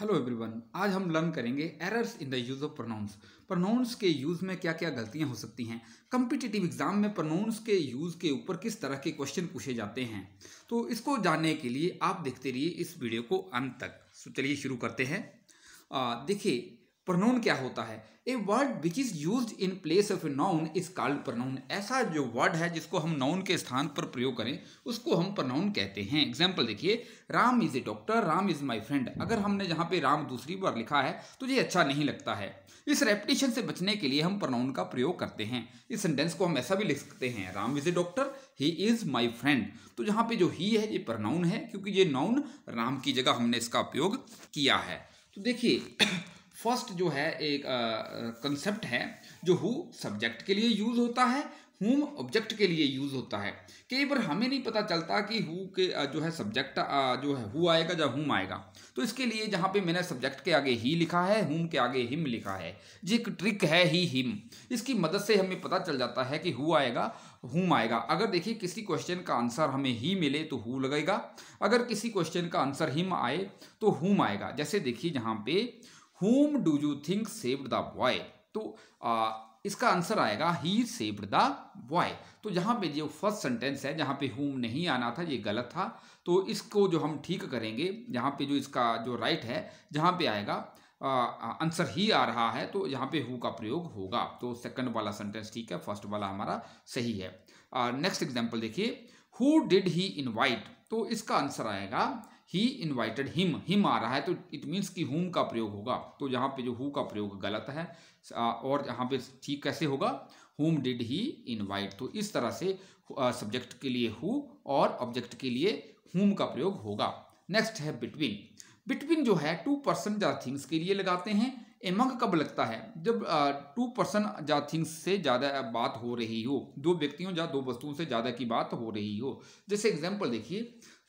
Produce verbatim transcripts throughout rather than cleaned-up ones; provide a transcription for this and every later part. Hello everyone, आज हम learn करेंगे errors in the use of pronouns. Pronouns के यूज़ में क्या क्या गलतियां हो सकती हैं, कम्पिटिटिव एग्जाम में प्रोनाउंस के यूज़ के ऊपर किस तरह के क्वेश्चन पूछे जाते हैं। तो इसको जानने के लिए आप देखते रहिए इस वीडियो को अंत तक। तो चलिए शुरू करते हैं। देखिए, प्रोनाउन क्या होता है। A word which is use in place of a noun is called pronoun. ऐसा जो वर्ड है जिसको हम नाउन के स्थान पर प्रयोग करें उसको हम प्रोनाउन कहते हैं। एग्जाम्पल देखिए, Ram is a doctor, Ram is my friend. अगर हमने जहाँ पे राम दूसरी बार लिखा है तो ये अच्छा नहीं लगता है। इस रेपिटेशन से बचने के लिए हम प्रोनाउन का प्रयोग करते हैं। इस सेंटेंस को हम ऐसा भी लिख सकते हैं, Ram is a doctor, he is my friend. तो यहाँ पे जो ही है ये प्रोनाउन है, क्योंकि ये नाउन राम की जगह हमने इसका प्रयोग किया है। तो देखिए, फर्स्ट जो है एक कंसेप्ट है जो हु सब्जेक्ट के लिए यूज़ होता है, हुम ऑब्जेक्ट के लिए यूज़ होता है। कई बार हमें नहीं पता चलता कि हु के uh, जो है सब्जेक्ट uh, जो है हु आएगा या हुम आएगा। तो इसके लिए जहाँ पे मैंने सब्जेक्ट के आगे ही लिखा है, हुम के आगे हिम लिखा है, ये एक ट्रिक है ही हिम। इसकी मदद से हमें पता चल जाता है कि हु आएगा हुम आएगा। अगर देखिए किसी क्वेश्चन का आंसर हमें ही मिले तो हु लगेगा, अगर किसी क्वेश्चन का आंसर हिम आए तो हुम आएगा। जैसे देखिए जहाँ पे Whom do you think saved the boy? तो आ, इसका आंसर आएगा he saved the boy। तो यहाँ पे जो फर्स्ट सेंटेंस है जहाँ पे whom नहीं आना था, ये गलत था। तो इसको जो हम ठीक करेंगे, यहाँ पे जो इसका जो राइट right है, जहाँ पे आएगा आ, आंसर ही आ रहा है तो यहाँ पे who का प्रयोग होगा। तो सेकंड वाला सेंटेंस ठीक है, फर्स्ट वाला हमारा सही है। नेक्स्ट एग्जाम्पल देखिए, हु डिड ही इन्वाइट। तो इसका आंसर आएगा ही इन्वाइटेड हिम। हिम आ रहा है तो इट मीन्स कि हुम का प्रयोग होगा। तो यहाँ पे जो हु का प्रयोग गलत है और यहाँ पे ठीक कैसे होगा, हुम डिड ही इन्वाइट। तो इस तरह से सब्जेक्ट के लिए हु और ऑब्जेक्ट के लिए हुम का प्रयोग होगा। नेक्स्ट है बिटवीन। बिटवीन जो है टू पर्सन या थिंग्स के लिए लगाते हैं। एमंग कब लगता है, जब टू पर्सन या थिंग्स से ज़्यादा बात हो रही हो, दो व्यक्तियों या दो वस्तुओं से ज़्यादा की बात हो रही हो। जैसे एग्जाम्पल देखिए,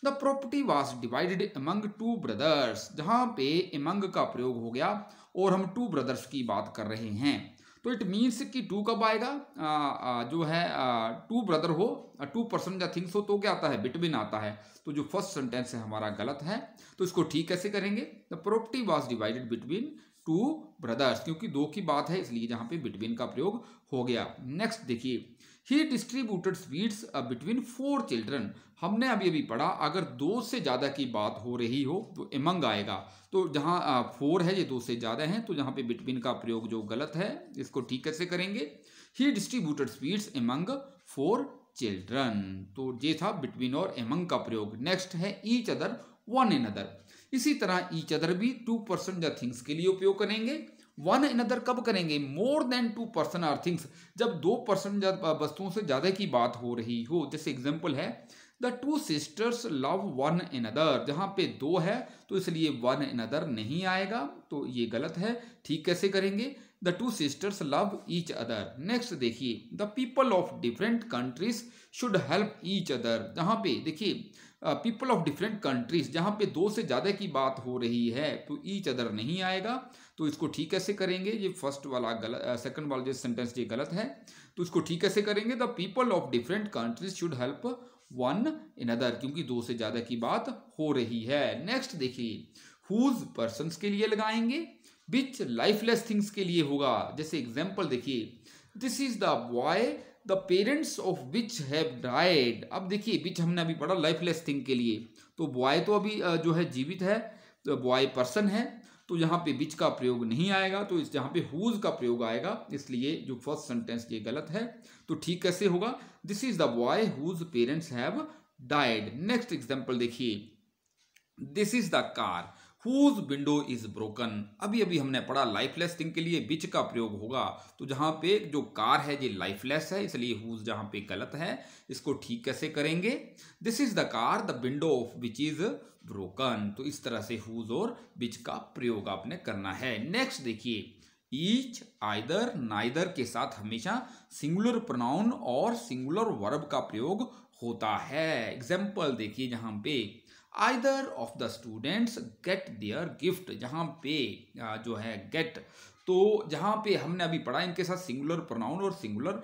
the property was divided among two brothers. जहाँ पे अमंग का प्रयोग हो गया और हम टू ब्रदर्स की बात कर रहे हैं तो इट मीन्स कि टू कब आएगा, आ, आ, जो है टू ब्रदर हो, टू पर्सन या थिंग्स हो तो क्या आता है, बिटवीन आता है। तो जो फर्स्ट सेंटेंस है हमारा गलत है। तो इसको ठीक कैसे करेंगे, the property was divided between two brothers, क्योंकि दो की बात है इसलिए जहाँ पे बिटवीन का प्रयोग हो गया। नेक्स्ट देखिए, he distributed sweets between four children. हमने अभी अभी पढ़ा, अगर दो से ज़्यादा की बात हो रही हो तो एमंग आएगा। तो जहाँ फोर है ये दो से ज़्यादा हैं, तो जहाँ पे बिटवीन का प्रयोग जो गलत है, इसको ठीक कैसे करेंगे, he distributed sweets among four children. तो ये था बिटवीन और एमंग का प्रयोग। नेक्स्ट है each other one another. इसी तरह ईच अदर भी टू पर्सन या थिंग्स के लिए उपयोग करेंगे। वन एन अदर कब करेंगे, more than two person or things, जब दो पर्सन वस्तुओं से ज़्यादा की बात हो रही हो। जैसे एग्जाम्पल है, the two sisters love one another. जहाँ पे दो है तो इसलिए वन एन अदर नहीं आएगा, तो ये गलत है। ठीक कैसे करेंगे, the two sisters love each other. Next देखिए, the people of different countries should help each other. जहाँ पे देखिए पीपल ऑफ डिफरेंट कंट्रीज, जहाँ पे दो से ज़्यादा की बात हो रही है तो ईच अदर नहीं आएगा। तो इसको ठीक कैसे करेंगे, ये फर्स्ट वाला गलत, सेकंड वाला जो सेंटेंस ये गलत है। तो इसको ठीक कैसे करेंगे, the people of different countries should help one another, क्योंकि दो से ज़्यादा की बात हो रही है। नेक्स्ट देखिए, हुज पर्सन्स के लिए लगाएंगे, विच लाइफलेस थिंग्स के लिए होगा। जैसे एग्जाम्पल देखिए, this is the boy the parents of which have died. अब देखिए विच हमने अभी पढ़ा लाइफलेस थिंग के लिए, तो बॉय तो अभी जो है जीवित है, तो बॉय पर्सन है, तो यहाँ पे विच का प्रयोग नहीं आएगा। तो इस जहाँ पे हुज का प्रयोग आएगा, इसलिए जो फर्स्ट सेंटेंस ये गलत है। तो ठीक कैसे होगा, this is the boy whose parents have died. Next example देखिए, this is the car whose window is broken. अभी अभी हमने पढ़ा लाइफलेस थिंग के लिए विच का प्रयोग होगा। तो जहाँ पे जो कार है ये लाइफलेस है, इसलिए हुज जहाँ पे गलत है। इसको ठीक कैसे करेंगे, this is the car the window of which is broken. तो इस तरह से हुज और विच का प्रयोग आपने करना है। नेक्स्ट देखिए, ईच आइदर नाइदर के साथ हमेशा सिंगुलर प्रोनाउन और सिंगुलर वर्ब का प्रयोग होता है। एग्जाम्पल देखिए जहाँ पे Either of the students get their gift। जहाँ पे जो है get, तो जहाँ पे हमने अभी पढ़ा इनके साथ सिंगुलर प्रोनाउन और सिंगुलर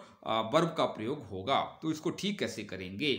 वर्ब का प्रयोग होगा। तो इसको ठीक कैसे करेंगे,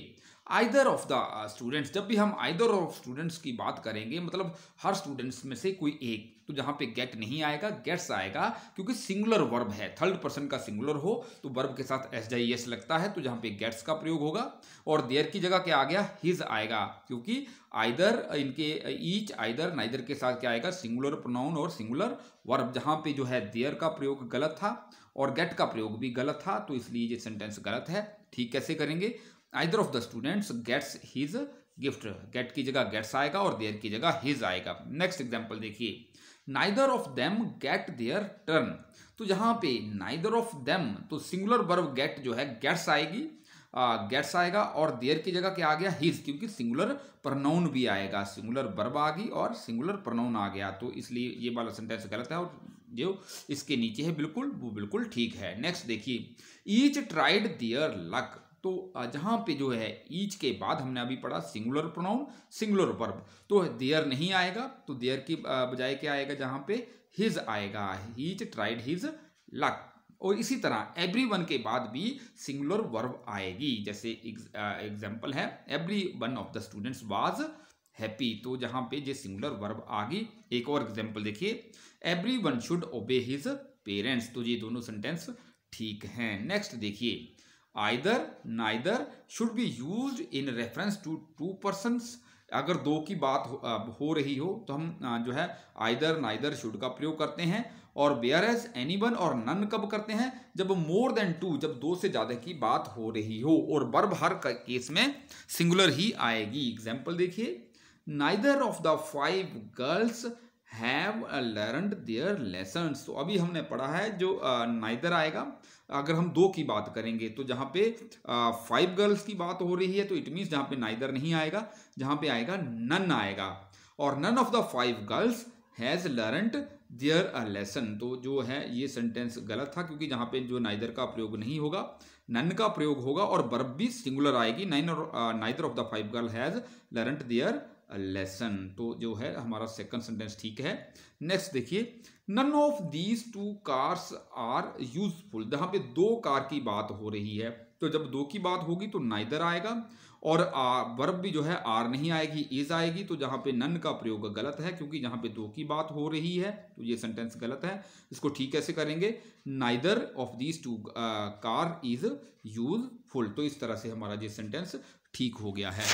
आइदर ऑफ द स्टूडेंट्स, जब भी हम आइदर ऑफ स्टूडेंट्स की बात करेंगे मतलब हर स्टूडेंट्स में से कोई एक, तो जहाँ पे गेट नहीं आएगा गेट्स आएगा क्योंकि सिंगुलर वर्ब है, थर्ड पर्सन का सिंगुलर हो तो वर्ब के साथ एस जाई एस लगता है, तो जहाँ पे गेट्स का प्रयोग होगा। और देयर की जगह क्या आ गया, हिज आएगा क्योंकि आइदर इनके ईच आइदर नाइदर के साथ क्या आएगा, सिंगुलर प्रोनाउन और सिंगुलर वर्ब। जहाँ पे जो है देयर का प्रयोग गलत था और गेट का प्रयोग भी गलत था, तो इसलिए ये सेंटेंस गलत है। ठीक कैसे करेंगे, either of the students gets his gift, get की जगह गेट्स आएगा और देयर की जगह हिज आएगा। नेक्स्ट एग्जाम्पल देखिए, neither of them get their turn, तो यहाँ पे नाइदर ऑफ देम तो सिंगुलर वर्ब गेट जो है गेट्स आएगी, गेट्स आएगा और देयर की जगह क्या आ गया, हिज, क्योंकि सिंगुलर प्रोनाउन भी आएगा, सिंगुलर वर्ब आ गई और सिंगुलर प्रोनाउन आ गया, तो इसलिए ये वाला सेंटेंस गलत है। और जो इसके नीचे है बिल्कुल वो बिल्कुल ठीक है। नेक्स्ट देखिए, ईच ट्राइड देयर लक, तो जहाँ पे जो है ईच के बाद हमने अभी पढ़ा सिंगुलर प्रोनाउन सिंगुलर वर्ब, तो देयर नहीं आएगा, तो देयर की बजाय क्या आएगा जहाँ पे हिज आएगा, ईच ट्राइड हिज लक। और इसी तरह एवरी वन के बाद भी सिंगुलर वर्ब आएगी, जैसे एग्जाम्पल है every one of the students was happy, तो जहाँ पे ये सिंगुलर वर्ब आ गई। एक और एग्जाम्पल देखिए, every one should obey his parents, तो ये दोनों सेंटेंस ठीक हैं। नेक्स्ट देखिए, either neither should be use in reference to two persons, अगर दो की बात हो, हो रही हो तो हम जो है आइदर नाइदर शुड का प्रयोग करते हैं। और वेयर एज एनी वन और नन कब करते हैं, जब मोर देन टू, जब दो से ज़्यादा की बात हो रही हो और वर्ब हर केस में सिंगुलर ही आएगी। एग्जाम्पल देखिए, neither of the five girls have learned their lessons, तो अभी हमने पढ़ा है जो नाइदर uh, आएगा। अगर हम दो की बात करेंगे तो जहाँ पे फाइव uh, गर्ल्स की बात हो रही है तो इट मीन्स जहाँ पे नाइदर नहीं आएगा, जहाँ पे आएगा नन आएगा। और none of the five girls has learned their a lesson, तो जो है ये सेंटेंस गलत था क्योंकि जहाँ पे जो नाइदर का प्रयोग नहीं होगा नन का प्रयोग होगा और वर्ब भी सिंगुलर आएगी, नाइन और neither of the five girl has learned their lesson, तो जो है हमारा सेकंड सेंटेंस ठीक है। नेक्स्ट देखिए, none of these two cars are useful, जहाँ पे दो कार की बात हो रही है तो जब दो की बात होगी तो नाइदर आएगा और वर्ब भी जो है आर नहीं आएगी, इज आएगी, तो जहाँ पे नन का प्रयोग गलत है क्योंकि जहाँ पे दो की बात हो रही है, तो ये सेंटेंस गलत है। इसको ठीक कैसे करेंगे, neither of these two car is useful, तो इस तरह से हमारा ये सेंटेंस ठीक हो गया है।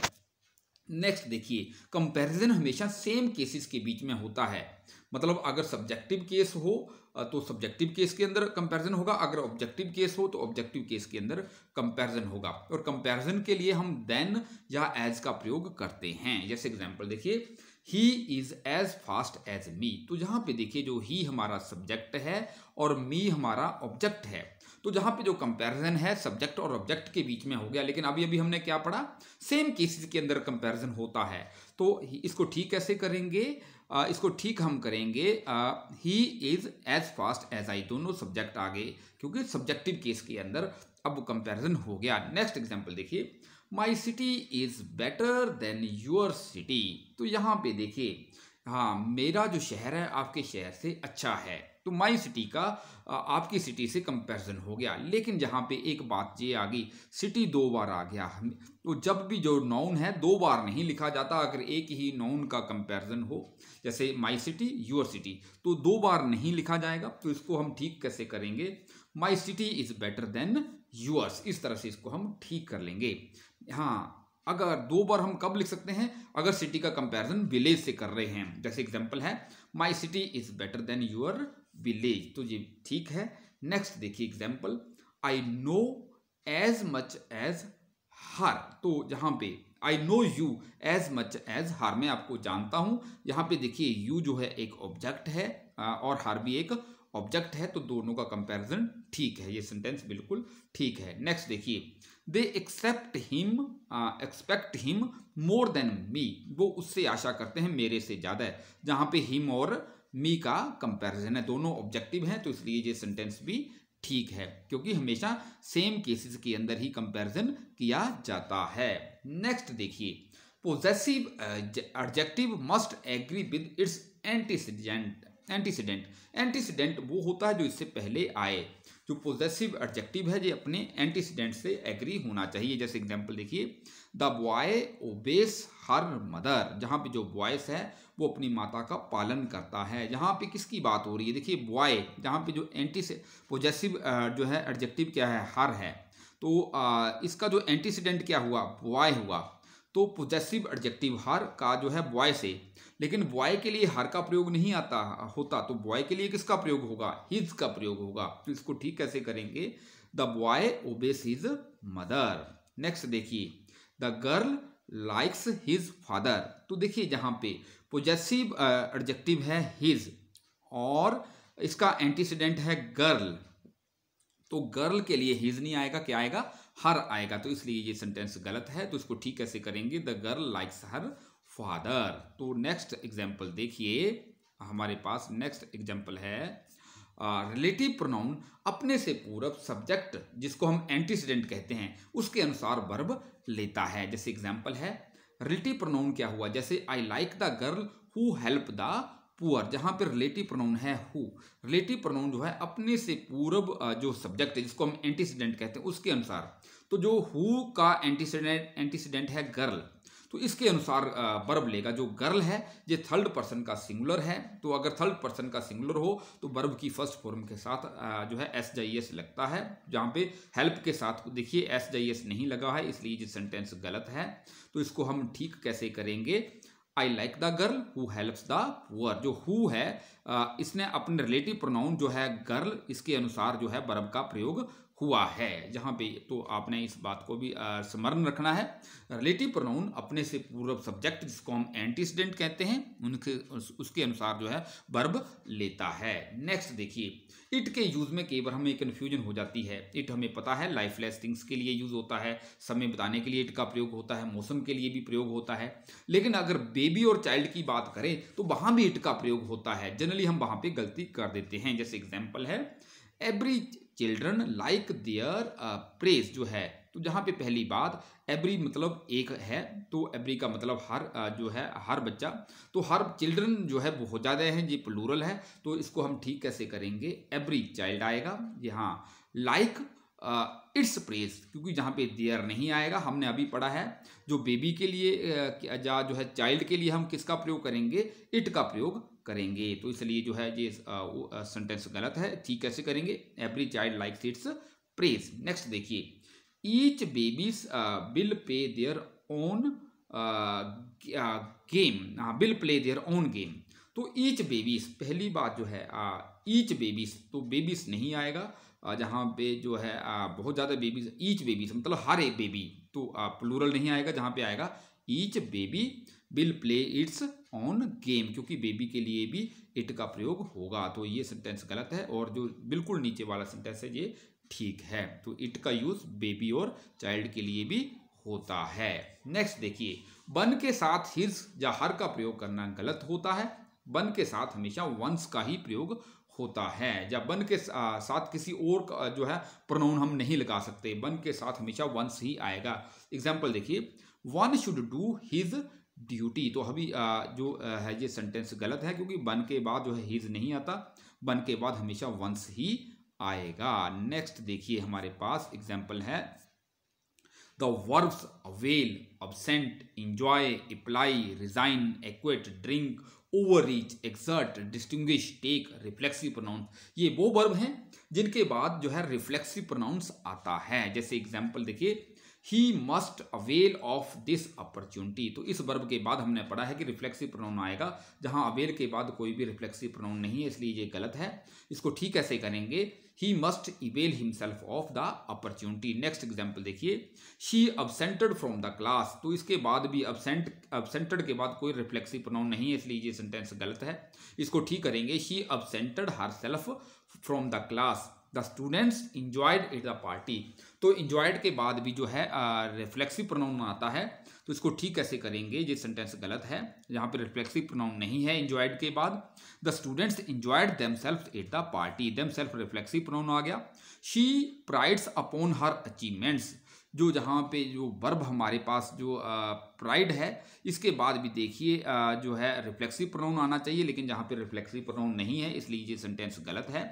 नेक्स्ट देखिए, कंपैरिजन हमेशा सेम केसेस के बीच में होता है, मतलब अगर सब्जेक्टिव केस हो तो सब्जेक्टिव केस के अंदर कंपैरिजन होगा, अगर ऑब्जेक्टिव केस हो तो ऑब्जेक्टिव केस के अंदर कंपैरिजन होगा। और कंपैरिजन के लिए हम देन या एज का प्रयोग करते हैं। जैसे एग्जांपल देखिए, he is as fast as me, तो यहाँ पे देखिए जो ही हमारा सब्जेक्ट है और मी हमारा ऑब्जेक्ट है, तो जहाँ पे जो कंपैरिजन है सब्जेक्ट और ऑब्जेक्ट के बीच में हो गया। लेकिन अभी अभी हमने क्या पढ़ा, सेम केसेस के अंदर कंपैरिजन होता है, तो इसको ठीक कैसे करेंगे, इसको ठीक हम करेंगे he is as fast as I, दोनों सब्जेक्ट आ गए क्योंकि सब्जेक्टिव केस के अंदर अब कंपैरिजन हो गया। नेक्स्ट एग्जाम्पल देखिए, my city is better than your city, तो यहाँ पे देखिए हाँ मेरा जो शहर है आपके शहर से अच्छा है, तो माई सिटी का आपकी सिटी से कंपैरिजन हो गया। लेकिन जहाँ पे एक बात ये आ गई, सिटी दो बार आ गया, तो जब भी जो नाउन है दो बार नहीं लिखा जाता, अगर एक ही नाउन का कंपैरिजन हो जैसे माई सिटी योर सिटी तो दो बार नहीं लिखा जाएगा। तो इसको हम ठीक कैसे करेंगे, my city is better than yours, इस तरह से इसको हम ठीक कर लेंगे। हाँ अगर दो बार हम कब लिख सकते हैं, अगर सिटी का कंपैरिजन विलेज से कर रहे हैं, जैसे एग्जांपल है my city is better than your village, तो ये ठीक है। नेक्स्ट देखिए example, I know as much as her, तो जहाँ पे I know you as much as her, मैं आपको जानता हूँ, यहाँ पे देखिए यू जो है एक ऑब्जेक्ट है और हर भी एक ऑब्जेक्ट है, तो दोनों का कंपैरिजन ठीक है, ये सेंटेंस बिल्कुल ठीक है। नेक्स्ट देखिए, they accept him expect him more than me, वो उससे आशा करते हैं मेरे से ज़्यादा है, जहाँ पे हिम और मी का कंपैरिजन है, दोनों ऑब्जेक्टिव हैं, तो इसलिए ये सेंटेंस भी ठीक है क्योंकि हमेशा सेम केसेस के अंदर ही कंपैरिजन किया जाता है। नेक्स्ट देखिए, possessive adjective must agree with its antecedent antecedent antecedent वो होता है जो इससे पहले आए, जो पॉजेसिव एडजेक्टिव है जो अपने एंटीसीडेंट से एग्री होना चाहिए। जैसे एग्जांपल देखिए, the boy obeys her mother, जहाँ पे जो बॉयस है वो अपनी माता का पालन करता है। यहाँ पे किसकी बात हो रही है? देखिए बॉय, जहाँ पे जो एंटी पॉजेसिव जो है एडजेक्टिव क्या है, हर है, तो आ, इसका जो एंटीसीडेंट क्या हुआ, बॉय हुआ, तो पॉजेसिव एडजेक्टिव हर का जो है बॉय से। लेकिन बॉय के लिए हर का प्रयोग नहीं आता होता, तो बॉय के लिए किसका प्रयोग होगा, हिज का प्रयोग होगा। तो इसको ठीक कैसे करेंगे, the boy obeys his mother. Next देखिए, the girl likes his father. तो देखिए जहाँ पे पॉजेसिव एडजेक्टिव है हिज और इसका एंटीसीडेंट है गर्ल, तो गर्ल के लिए हिज नहीं आएगा, क्या आएगा, हर आएगा, तो इसलिए ये सेंटेंस गलत है। तो इसको ठीक कैसे करेंगे, the girl likes her father. तो नेक्स्ट एग्जाम्पल देखिए, हमारे पास नेक्स्ट एग्जाम्पल है रिलेटिव प्रोनाउन अपने से पूर्व सब्जेक्ट जिसको हम एंटीसीडेंट कहते हैं उसके अनुसार वर्ब लेता है। जैसे एग्जाम्पल है, रिलेटिव प्रोनाउन क्या हुआ, जैसे I like the girl who help the poor, जहाँ पर रिलेटिव प्रोनाउन है हु, रिलेटिव प्रोनाउन जो है अपने से पूर्व जो सब्जेक्ट है जिसको हम एंटीसीडेंट कहते हैं उसके अनुसार, तो जो हु का एंटीसीडेंट एंटीसीडेंट है गर्ल, तो इसके अनुसार वर्ब लेगा। जो गर्ल है ये थर्ड पर्सन का सिंगुलर है, तो अगर थर्ड पर्सन का सिंगुलर हो तो वर्ब की फर्स्ट फॉर्म के साथ जो है एस जी एस लगता है, जहाँ पे हेल्प के साथ देखिए एस जी एस नहीं लगा है, इसलिए ये सेंटेंस गलत है। तो इसको हम ठीक कैसे करेंगे, I like the girl who helps the poor, जो हु है इसने अपने रिलेटिव प्रोनाउन जो है गर्ल इसके अनुसार जो है वर्ब का प्रयोग हुआ है। जहाँ पे तो आपने इस बात को भी स्मरण रखना है, रिलेटिव प्रोनाउन अपने से पूर्व सब्जेक्ट जिसको हम एंटीसीडेंट कहते हैं उनके उसके अनुसार जो है वर्ब लेता है। नेक्स्ट देखिए, इट के यूज़ में कई बार हमें कन्फ्यूजन हो जाती है। इट हमें पता है लाइफलेस थिंग्स के लिए यूज़ होता है, समय बताने के लिए इट का प्रयोग होता है, मौसम के लिए भी प्रयोग होता है, लेकिन अगर बेबी और चाइल्ड की बात करें तो वहाँ भी इट का प्रयोग होता है, जनरली हम वहाँ पर गलती कर देते हैं। जैसे एग्जाम्पल है, every children like their praise जो है, तो जहाँ पे पहली बात एवरी मतलब एक है, तो एवरी का मतलब हर जो है हर बच्चा, तो हर चिल्ड्रन जो है बहुत ज़्यादा है, ये प्लूरल है, तो इसको हम ठीक कैसे करेंगे, एवरी चाइल्ड आएगा यहाँ, लाइक इट्स प्रेज, क्योंकि जहाँ पे देयर नहीं आएगा। हमने अभी पढ़ा है जो बेबी के लिए या जो है चाइल्ड के लिए हम किसका प्रयोग करेंगे, इट का प्रयोग करेंगे, तो इसलिए जो है ये सेंटेंस गलत है। ठीक कैसे करेंगे, every child likes its praise. Next देखिए, each babies will play their own game, will play their own game, तो ईच बेबीज पहली बात जो है ईच बेबीज, तो बेबीज नहीं आएगा जहाँ पे जो है बहुत ज़्यादा बेबीज, ईच बेबीज मतलब हर एक बेबी, तो प्लूरल नहीं आएगा, जहाँ पे आएगा each baby will play its own game, क्योंकि बेबी के लिए भी इट का प्रयोग होगा, तो ये सेंटेंस गलत है। और जो बिल्कुल नीचे वाला सेंटेंस है ये ठीक है, तो इट का यूज़ बेबी और चाइल्ड के लिए भी होता है। नेक्स्ट देखिए, बन के साथ हिज या हर का प्रयोग करना गलत होता है, बन के साथ हमेशा वंस का ही प्रयोग होता है, या बन के साथ किसी और का जो है प्रोनाउन हम नहीं लगा सकते, बन के साथ हमेशा वंस ही आएगा। एग्जाम्पल देखिए, one should do his duty, तो अभी जो है ये सेंटेंस गलत है, क्योंकि बन के बाद जो है हिज नहीं आता, बन के बाद हमेशा वंस ही आएगा। नेक्स्ट देखिए, हमारे पास एग्जाम्पल है, the verbs avail, absent, enjoy, apply, resign, acquit, drink, overreach, exert, distinguish, take, reflexive pronouns, ये वो वर्ब हैं जिनके बाद जो है रिफ्लेक्सिव प्रोनाउंस आता है। जैसे एग्जाम्पल देखिए, he must avail of this opportunity, तो इस वर्ब के बाद हमने पढ़ा है कि रिफ्लेक्सिव प्रोनाउन आएगा, जहां अवेल के बाद कोई भी रिफ्लेक्सिव प्रोनाउन नहीं है, इसलिए ये गलत है। इसको ठीक ऐसे करेंगे, he must avail himself of the opportunity. Next example देखिए, she absented from the class, तो इसके बाद भी अब्सेंट अब्सेंटेड के बाद कोई रिफ्लेक्सिव प्रोनाउन नहीं है, इसलिए ये सेंटेंस गलत है। इसको ठीक करेंगे, she absented herself from the class, the students enjoyed at the party, तो इंजॉयड के बाद भी जो है रिफ्लेक्सिव प्रोनाउन आता है, तो इसको ठीक कैसे करेंगे, ये सेंटेंस गलत है, यहाँ पे रिफ्लेक्सिव प्रोनाउन नहीं है इंजॉयड के बाद। The students enjoyed themselves at the party, themself reflexive pronoun आ गया। She prides upon her achievements, जो जहाँ पे जो वर्ब हमारे पास जो प्राइड है, इसके बाद भी देखिए जो है रिफ्लेक्सिव प्रोनाउन आना चाहिए, लेकिन जहाँ पे रिफ्लेक्सिव प्रोनाउन नहीं है इसलिए ये सेंटेंस गलत है।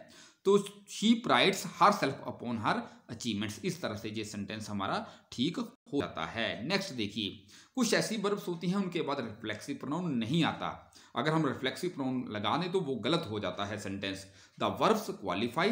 तो she prides herself upon her achievements, इस तरह से ये सेंटेंस हमारा ठीक हो जाता है। नेक्स्ट देखिए, कुछ ऐसी वर्ब्स होती हैं उनके बाद रिफ्लेक्सिव प्रोनाउन नहीं आता, अगर हम रिफ्लेक्सिव प्रोनाउन लगा दें तो वो गलत हो जाता है sentence. The verbs qualify,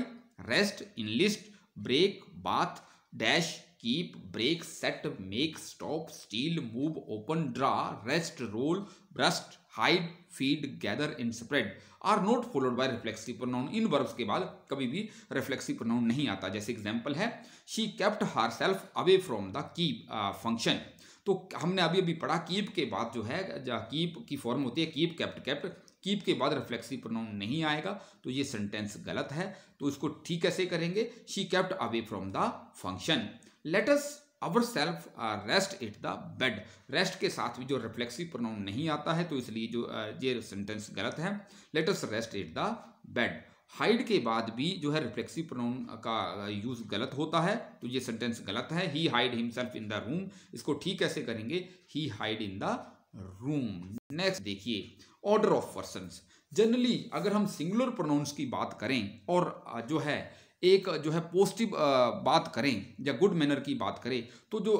rest, enlist, break, bathe, dash, keep, break, set, make, stop, steal, move, open, draw, rest, roll, burst, hide, feed, gather and spread are not followed by reflexive pronoun. इन verbs के बाद कभी भी reflexive pronoun नहीं आता। जैसे example है, she kept herself away from the keep function. तो हमने अभी अभी पढ़ा कीप के बाद जो है कीप की फॉर्म होती है कीप, कैप्ट, कैप्ट, कीप के बाद रिफ्लेक्सिव प्रोनाउन नहीं आएगा, तो ये सेंटेंस गलत है। तो इसको ठीक कैसे करेंगे, she kept away from the function. Let us ourselves rest at the bed, rest के साथ भी जो रिफ्लेक्सिव प्रोनाउन नहीं आता है तो इसलिए जो ये सेंटेंस गलत है। Let us rest at the bed. Hide के बाद भी जो है रिफ्लेक्सिव प्रोनाउन का यूज़ गलत होता है, तो ये सेंटेंस गलत है। He hide himself in the room, इसको ठीक कैसे करेंगे, he hide in the room. Next देखिए, ऑर्डर ऑफ पर्सन्स। जनरली अगर हम सिंगुलर प्रोनाउंस की बात करें और जो है एक जो है पॉजिटिव बात करें या गुड मैनर की बात करें, तो जो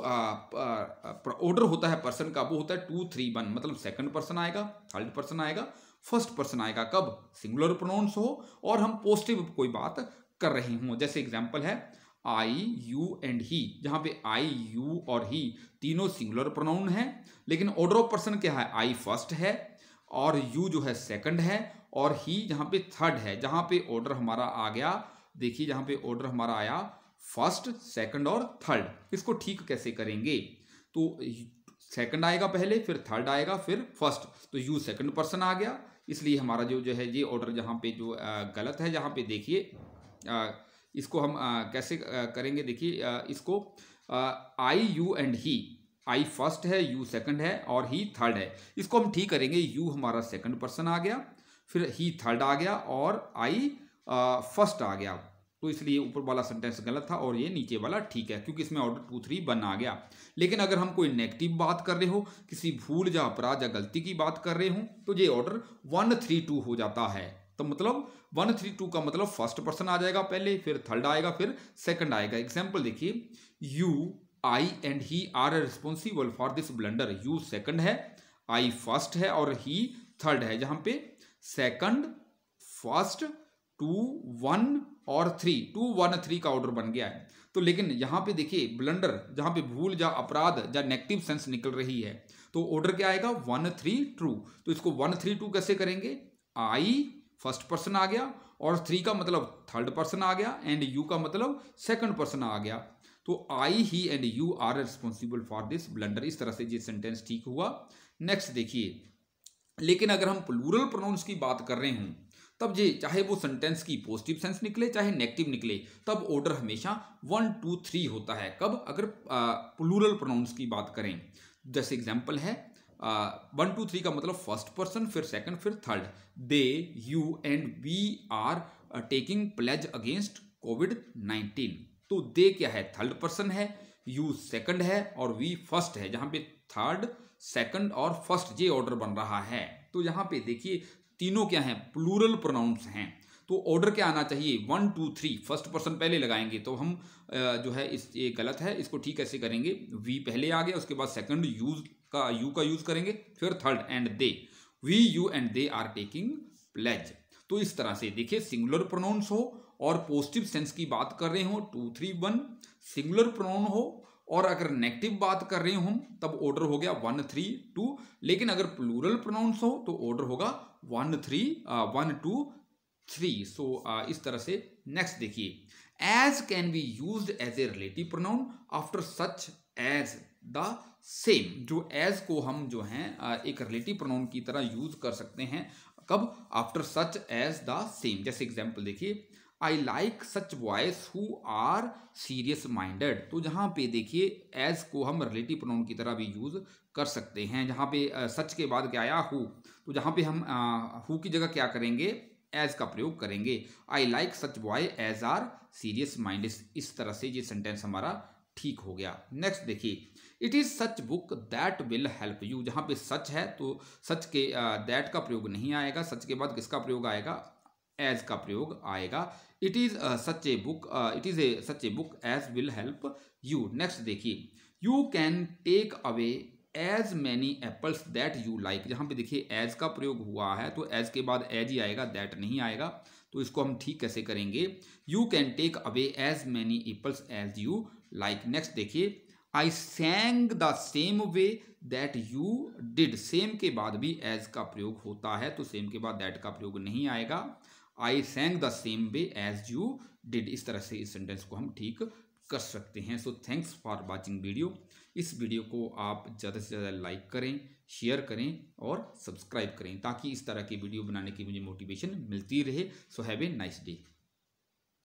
ऑर्डर होता है पर्सन का वो होता है टू थ्री वन, मतलब सेकंड पर्सन आएगा, थर्ड पर्सन आएगा, फर्स्ट पर्सन आएगा कब, सिंगुलर प्रोनाउंस हो और हम पॉजिटिव कोई बात कर रहे हों। जैसे एग्जांपल है आई, यू एंड ही, जहाँ पे आई, यू और ही तीनों सिंगुलर प्रोनाउन है, लेकिन ऑर्डर ऑफ पर्सन क्या है, आई फर्स्ट है और यू जो है सेकंड है और ही जहाँ पे थर्ड है। जहाँ पे ऑर्डर हमारा आ गया, देखिए जहाँ पे ऑर्डर हमारा आया फर्स्ट, सेकंड और थर्ड, इसको ठीक कैसे करेंगे, तो सेकंड आएगा पहले, फिर थर्ड आएगा, फिर फर्स्ट। तो यू सेकंड पर्सन आ गया, इसलिए हमारा जो जो है ये ऑर्डर जहाँ पे जो गलत है। जहाँ पे देखिए इसको हम कैसे करेंगे, देखिए इसको I, you and he, I first है, यू सेकंड है और ही थर्ड है, इसको हम ठीक करेंगे। यू हमारा सेकंड पर्सन आ गया, फिर ही थर्ड आ गया और आई फर्स्ट आ गया, तो इसलिए ऊपर वाला सेंटेंस गलत था और ये नीचे वाला ठीक है, क्योंकि इसमें ऑर्डर टू थ्री वन आ गया। लेकिन अगर हम कोई नेगेटिव बात कर रहे हो, किसी भूल या अपराध या गलती की बात कर रहे हो, तो ये ऑर्डर वन थ्री टू हो जाता है। तो मतलब वन थ्री टू का मतलब फर्स्ट पर्सन आ जाएगा पहले, फिर थर्ड आएगा, फिर सेकंड आएगा। एग्जाम्पल देखिए, you, I and he are responsible for this blunder. You second है, आई फर्स्ट है और ही थर्ड है। जहाँ पे सेकंड, फर्स्ट, टू, वन और थ्री, टू वन थ्री का ऑर्डर बन गया है। तो लेकिन यहाँ पे देखिए ब्लंडर, जहाँ पे भूल या अपराध या नेगेटिव सेंस निकल रही है, तो ऑर्डर क्या आएगा, वन थ्री टू। तो इसको वन थ्री टू कैसे करेंगे, आई फर्स्ट पर्सन आ गया और थ्री का मतलब थर्ड पर्सन आ गया एंड यू का मतलब सेकंड पर्सन आ गया। तो I, he and you are responsible for this blunder, इस तरह से ये सेंटेंस ठीक हुआ। नेक्स्ट देखिए, लेकिन अगर हम प्लूरल प्रोनाउंस की बात कर रहे हों, तब ये चाहे वो सेंटेंस की पॉजिटिव सेंस निकले चाहे नेगेटिव निकले, तब ऑर्डर हमेशा वन टू थ्री होता है। कब, अगर प्लूरल प्रोनाउंस की बात करें। जैसे एग्जांपल है, वन टू थ्री का मतलब फर्स्ट पर्सन, फिर सेकंड, फिर third. They, you and we are taking pledge against Covid nineteen. तो दे क्या है, थर्ड पर्सन है, यू सेकंड है और वी फर्स्ट है। जहाँ पे थर्ड, सेकंड और फर्स्ट ये ऑर्डर बन रहा है। तो यहाँ पे देखिए तीनों क्या हैं, प्लूरल प्रोनाउंस हैं, तो ऑर्डर क्या आना चाहिए, one two three. First person पहले लगाएंगे तो हम जो है इस ये गलत है, इसको ठीक कैसे करेंगे, वी पहले आ गया, उसके बाद सेकंड यूज का यू का यूज़ करेंगे, फिर third and they. We, you and they are taking pledge. तो इस तरह से देखिए, सिंगुलर प्रोनाउंस हो और पॉजिटिव सेंस की बात कर रहे हो, two three one singular pronoun हो, और अगर नेगेटिव बात कर रहे हो हम, तब ऑर्डर हो गया वन थ्री टू। लेकिन अगर प्लूरल प्रोनाउंस हो तो ऑर्डर होगा one three one two three. So इस तरह से। नेक्स्ट देखिए, as can be used as a relative pronoun after such as the same. जो एज को हम जो हैं एक रिलेटिव प्रोनाउन की तरह यूज कर सकते हैं, कब, after such as the same. जैसे एग्जाम्पल देखिए, I like such boys who are serious minded. तो जहाँ पे देखिए एज को हम रिलेटिव प्रोनाउन की तरह भी यूज़ कर सकते हैं। जहाँ पे सच के बाद क्या आया, हु, तो जहाँ पे हम हु की जगह क्या करेंगे, एज का प्रयोग करेंगे। I like such boy as are serious minded. इस तरह से ये सेंटेंस हमारा ठीक हो गया। नेक्स्ट देखिए, it is such book that will help you. जहाँ पे सच है तो सच के दैट uh, का प्रयोग नहीं आएगा, सच के बाद किसका प्रयोग आएगा, एज का प्रयोग आएगा। It is such a book, it is a such a book as will help you. Next देखिए, you can take away as many apples that you like. जहाँ पे देखिए एज का प्रयोग हुआ है तो एज के बाद एज ही आएगा, दैट नहीं आएगा। तो इसको हम ठीक कैसे करेंगे, you can take away as many apples as you like. Next देखिए, I sang the same way that you did. Same के बाद भी एज का प्रयोग होता है तो सेम के बाद दैट का प्रयोग नहीं आएगा। I sang the same way as you did. इस तरह से इस सेंटेंस को हम ठीक कर सकते हैं। So thanks for watching video. इस वीडियो को आप ज़्यादा से ज़्यादा लाइक करें, शेयर करें और सब्सक्राइब करें ताकि इस तरह की वीडियो बनाने की मुझे मोटिवेशन मिलती रहे। So have a nice day.